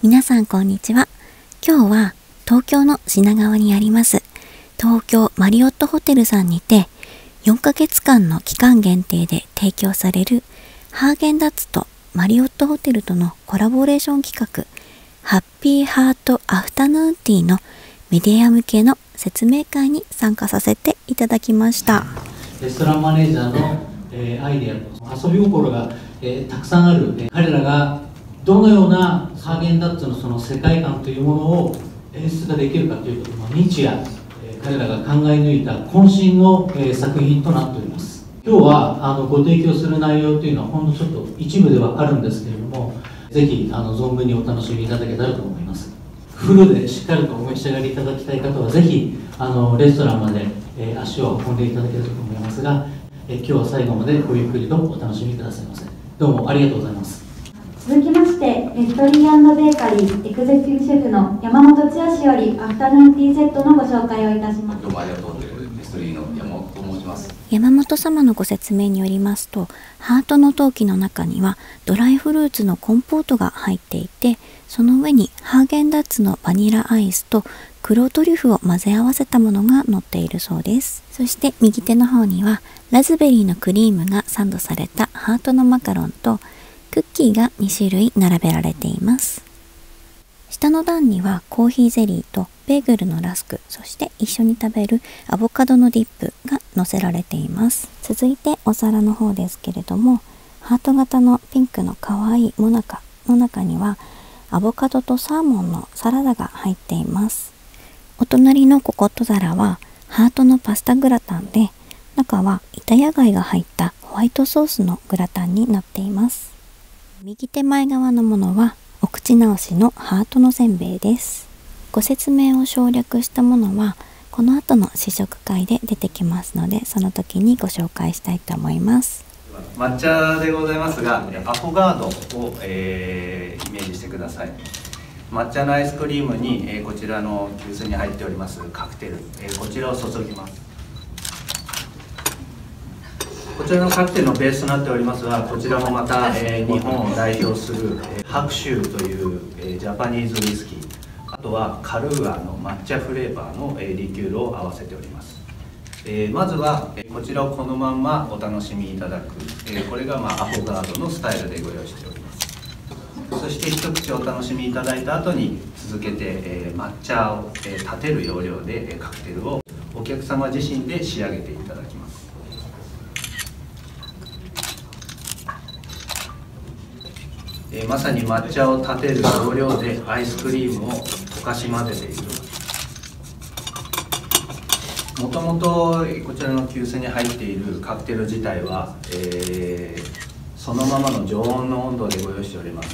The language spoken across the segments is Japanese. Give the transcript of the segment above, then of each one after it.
皆さんこんにちは。今日は東京の品川にあります東京マリオットホテルさんにて4ヶ月間の期間限定で提供されるハーゲンダッツとマリオットホテルとのコラボレーション企画ハッピーハートアフタヌーンティーのメディア向けの説明会に参加させていただきました。レストランマネージャーのアイデアと遊び心がたくさんある。彼らがどのようなハーゲンダッツのその世界観というものを演出ができるかということを日夜彼らが考え抜いた渾身の作品となっております。今日はご提供する内容というのはほんのちょっと一部ではあるんですけれども、ぜひ存分にお楽しみいただけたらと思います。フルでしっかりとお召し上がりいただきたい方はぜひレストランまで足を運んでいただけると思いますが、今日は最後までごゆっくりとお楽しみくださいませ。どうもありがとうございます。続きましてペストリー&ベーカリーエグゼクティブシェフの山本剛よりアフタヌーンティーセットのご紹介をいたします。どうもありがとうございます。ペストリーの山本と申します。山本様のご説明によりますと、ハートの陶器の中にはドライフルーツのコンポートが入っていて、その上にハーゲンダッツのバニラアイスと黒トリュフを混ぜ合わせたものが載っているそうです。そして右手の方にはラズベリーのクリームがサンドされたハートのマカロンとクッキーが2種類並べられています。下の段にはコーヒーゼリーとベーグルのラスク、そして一緒に食べるアボカドのディップが載せられています。続いてお皿の方ですけれども、ハート型のピンクのかわいいもなかの中にはアボカドとサーモンのサラダが入っています。お隣のココット皿はハートのパスタグラタンで、中はイタヤ貝が入ったホワイトソースのグラタンになっています。右手前側のものはお口直しのハートのせんべいです。ご説明を省略したものはこの後の試食会で出てきますので、その時にご紹介したいと思います。抹茶でございますが、アフォガードを、イメージしてください。抹茶のアイスクリームに、こちらの急須に入っておりますカクテル、こちらを注ぎます。こちらのカクテルのベースとなっておりますが、こちらもまた、日本を代表する白州という、ジャパニーズウイスキー、あとはカルーアの抹茶フレーバーの、リキュールを合わせております。まずはこちらをこのまんまお楽しみいただく、これがアフォガードのスタイルでご用意しております。そして一口お楽しみいただいた後に続けて、抹茶を立てる要領でカクテルをお客様自身で仕上げていただきます。まさに抹茶を立てる要領でアイスクリームを溶かし混ぜていく。もともとこちらの急須に入っているカクテル自体は、そのままの常温の温度でご用意しております。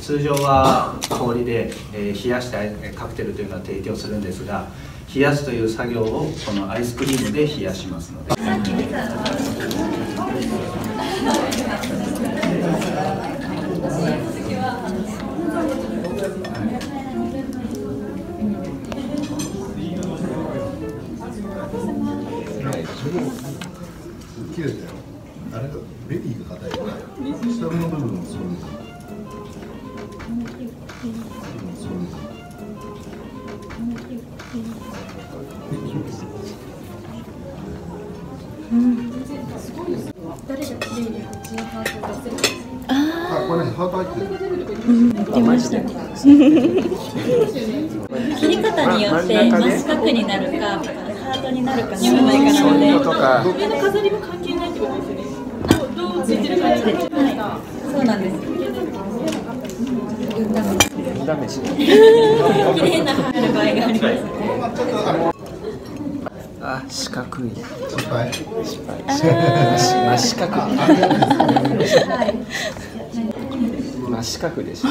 通常は氷で、冷やしてカクテルというのは提供するんですが、冷やすという作業をこのアイスクリームで冷やしますので、綺麗だよ。あれがベリーが硬いから下の部分もそうです。あ、これハート入ってる。切り方によって真四角になるかハートになるかならないかなので、上の飾りも関係ないってことですよね。どうついてる感じで、はい、そうなんです。綺麗なハートの場合があります。あ、四角い。失敗。失敗。真四角。真四角でしょ。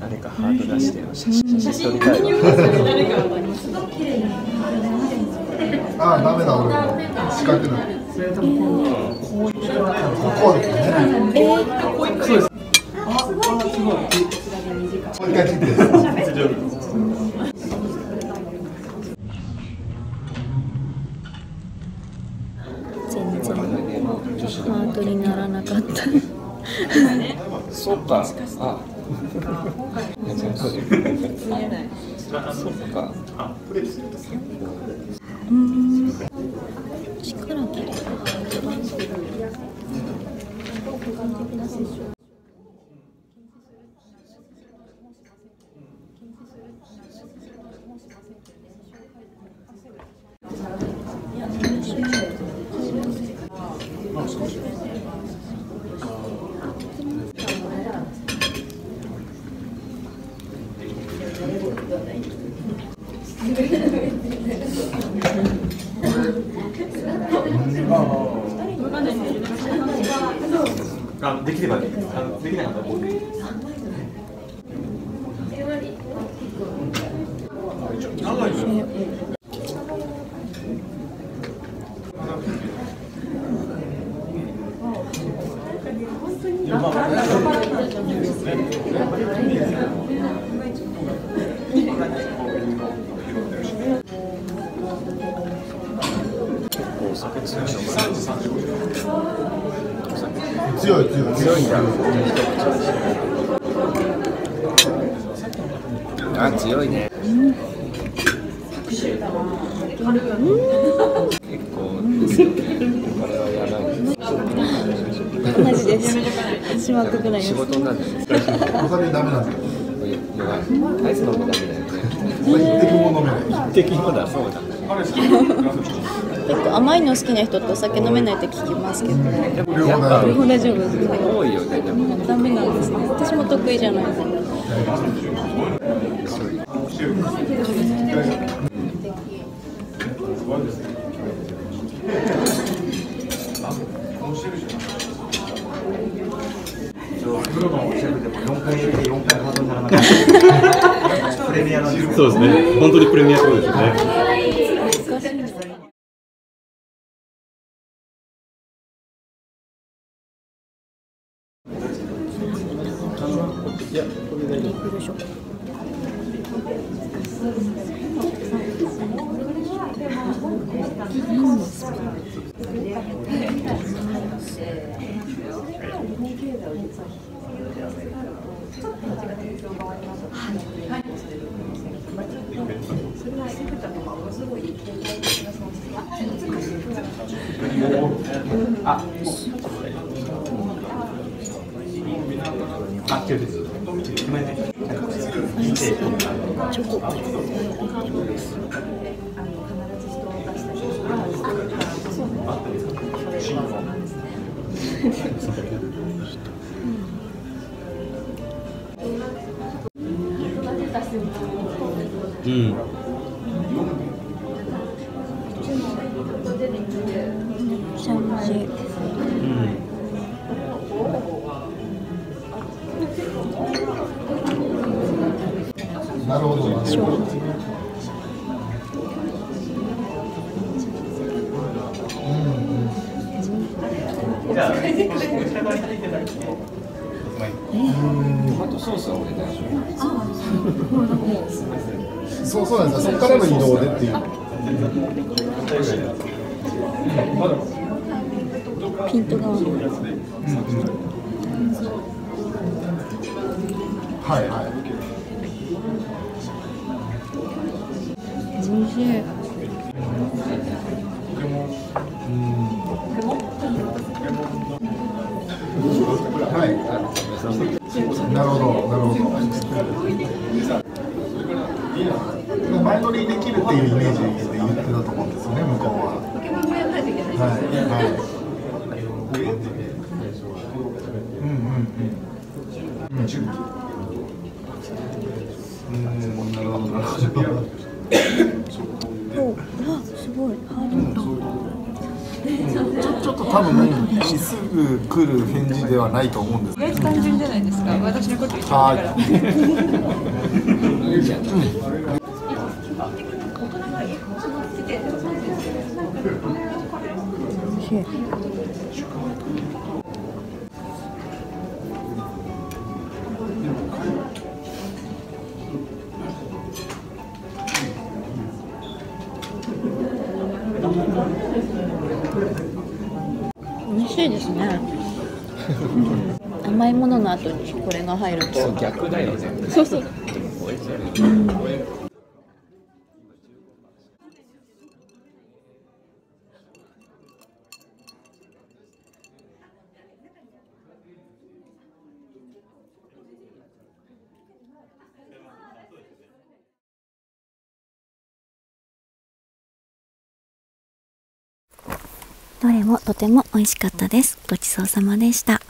誰かハート出してよ。写真撮りたいわ。ああ、ダメだ、俺も四角な。ここですね。そうです。あ、すごい。もう一回切って。全然ハートにならなかった。そうか。あ、今回見えない。そうか。あ、プレイすると3年かかるんです。力を切る。補完的な接触。あ、できればできなかったら強いんだ。あ、強いね。結構これはやばい。マジです。しまってくない。仕事になる。お金ダメなんですよ。アイス飲むのダメだよね。一滴も飲めない。一滴もだそうだ。結構甘いの好きな人ってお酒飲めないって聞きますけど、やっぱ大丈夫ですね。多いよね。ダメなんですね。私も得意じゃないです。そうですね。本当にプレミアそうですね。いや、これでいいでしょ。あ、あ、違うです。うん。なるほど。じゃあ、トマトソースは俺大丈夫。そうなんですよ。そこからの移動でっていう。ピントが合わない。はいはい。おいしい。はい。なるほど、なるほど。前乗りできるっていうイメージで言ってたと思うんですよね、向こうは。はい。うん、なるほど、なるほど。ちょっと多分すぐ来る返事ではないと思うんですけど。意外と単純じゃないですか。私のこと言ってたから。美味しいですね。甘いものの後にこれが入ると逆だよね。そうそう。どれもとても美味しかったです。ごちそうさまでした。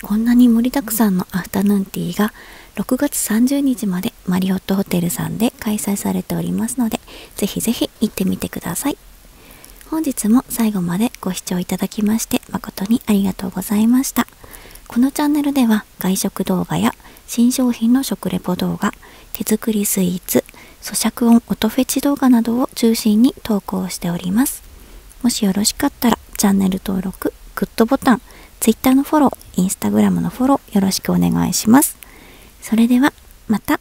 こんなに盛りだくさんのアフタヌーンティーが6月30日までマリオットホテルさんで開催されておりますので、ぜひぜひ行ってみてください。本日も最後までご視聴いただきまして誠にありがとうございました。このチャンネルでは外食動画や新商品の食レポ動画、手作りスイーツ、咀嚼音音フェチ動画などを中心に投稿しております。もしよろしかったらチャンネル登録、グッドボタン、Twitter のフォロー、Instagram のフォローよろしくお願いします。それではまた。